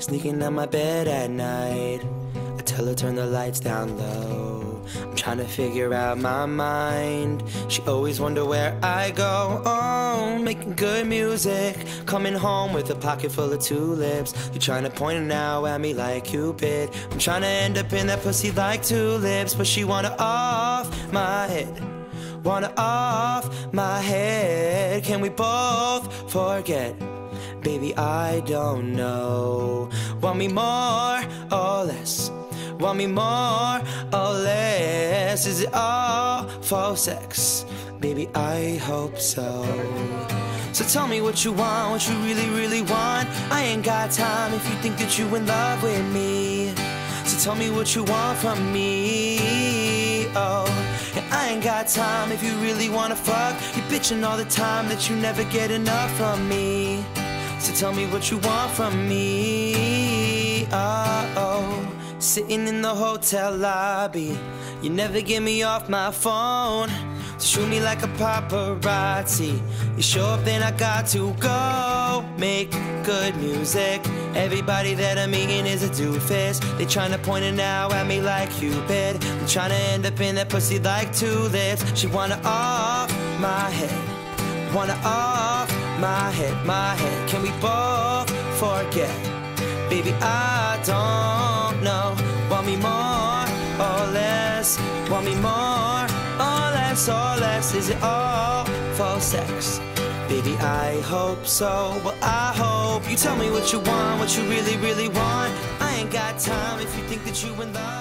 sneaking out my bed at night. I tell her turn the lights down low. I'm trying to figure out my mind. She always wonder where I go. Oh, making good music, coming home with a pocket full of tulips. You're trying to point it out at me like Cupid. I'm trying to end up in that pussy like tulips, but she wanna off my head, wanna off my head. Can we both forget? Baby, I don't know. Want me more or less? Want me more or less? Is it all for sex? Baby, I hope so. So tell me what you want, what you really, really want. I ain't got time if you think that you in love with me. So tell me what you want from me, oh. And I ain't got time if you really wanna fuck. You're bitching all the time that you never get enough from me. So tell me what you want from me, oh. Sitting in the hotel lobby, you never get me off my phone. So shoot me like a paparazzi, you show up then I got to go. Make good music, everybody that I'm meeting is a doofus. They trying to point it now at me like Cupid. I'm trying to end up in that pussy like tulips. She wanna off my head, wanna off my head, my head. Can we both forget? Baby, I don't know. Want me more or less? Want me more or less or less? Is it all for sex? Baby, I hope so. Well, I hope you tell me what you want, what you really, really want. I ain't got time if you think that you in love.